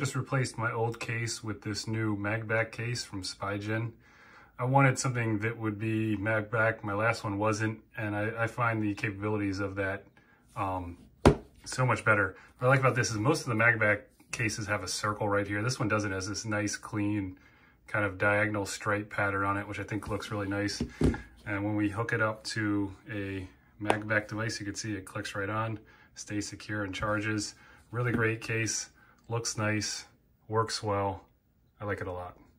Just replaced my old case with this new MagBack case from Spigen. I wanted something that would be MagBack. My last one wasn't, and I find the capabilities of that so much better. What I like about this is most of the MagBack cases have a circle right here. This one doesn't. It has this nice, clean, kind of diagonal stripe pattern on it, which I think looks really nice. And when we hook it up to a MagBack device, you can see it clicks right on, stays secure and charges. Really great case, looks nice, works well. I like it a lot.